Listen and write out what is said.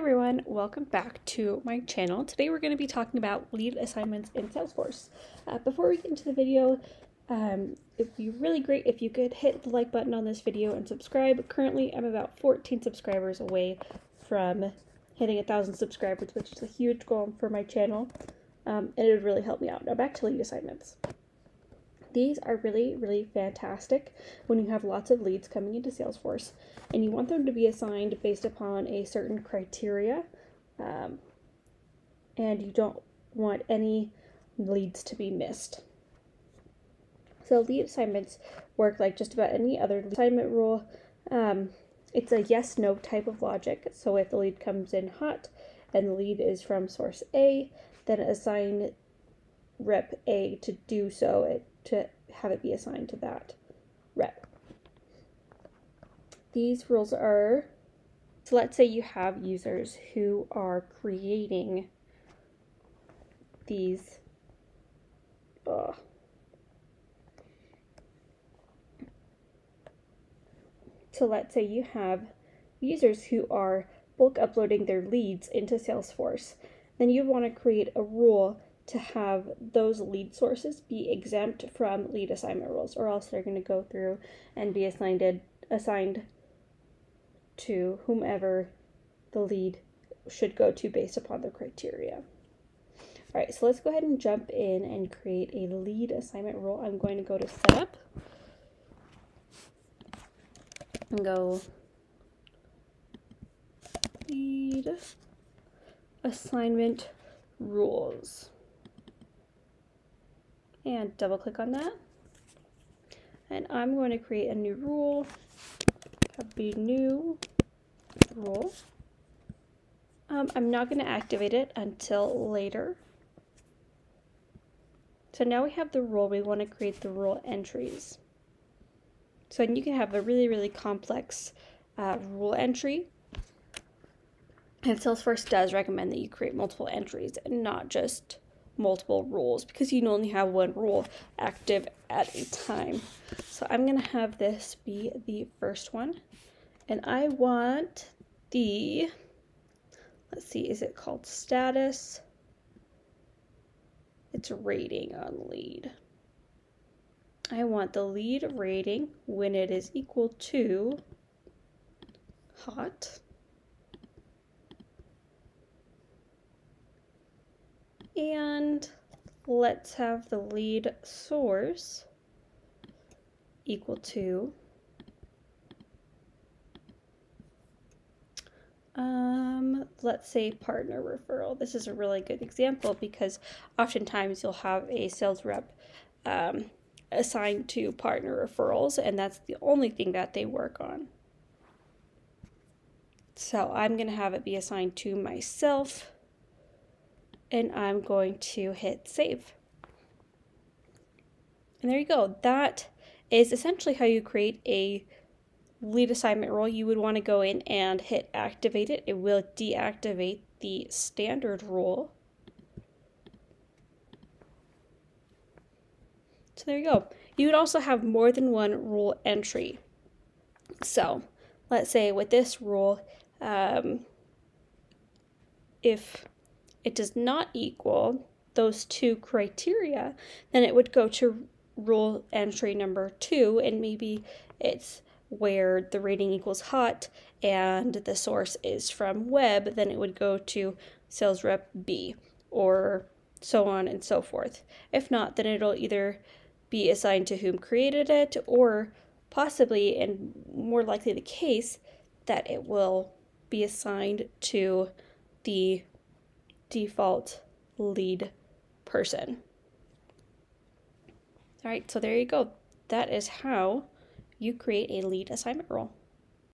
everyone, welcome back to my channel. Today we're going to be talking about lead assignments in Salesforce. Before we get into the video, it would be really great if you could hit the like button on this video and subscribe. Currently I'm about 14 subscribers away from hitting 1,000 subscribers, which is a huge goal for my channel, and it would really help me out. Now back to lead assignments. These are really, really fantastic when you have lots of leads coming into Salesforce and you want them to be assigned based upon a certain criteria, and you don't want any leads to be missed. So lead assignments work like just about any other assignment rule. It's a yes-no type of logic. So if the lead comes in hot and the lead is from source A, then assign rep A to do so. To have it be assigned to that rep. These rules are, so let's say you have users who are creating these so let's say you have users who are bulk uploading their leads into Salesforce. Then you'd want to create a rule to have those lead sources be exempt from lead assignment rules, or else they're going to go through and be assigned to whomever the lead should go to based upon the criteria. All right, so let's go ahead and jump in and create a lead assignment rule. I'm going to go to setup and go lead assignment rules. And double click on that, and I'm going to create a new rule. Copy new rule. I'm not going to activate it until later. So now we have the rule. We want to create the rule entries. So you can have a really, really complex rule entry. And Salesforce does recommend that you create multiple entries and not just multiple rules, because you only have one rule active at a time. So I'm going to have this be the first one, and I want the, let's see, is it called status? It's rating on lead. I want the lead rating when it is equal to hot. And let's have the lead source equal to let's say partner referral. This is a really good example because oftentimes you'll have a sales rep assigned to partner referrals, and that's the only thing that they work on. So I'm going to have it be assigned to myself, and I'm going to hit save. And there you go. That is essentially how you create a lead assignment rule. You would want to go in and hit activate it. It will deactivate the standard rule. So there you go. You would also have more than one rule entry. So let's say with this rule, if it does not equal those two criteria, then it would go to rule entry number 2, and maybe it's where the rating equals hot and the source is from web, then it would go to sales rep B, or so on and so forth. If not, then it'll either be assigned to whom created it, or possibly, and more likely the case, that it will be assigned to the default lead person. All right, so there you go. That is how you create a lead assignment rule.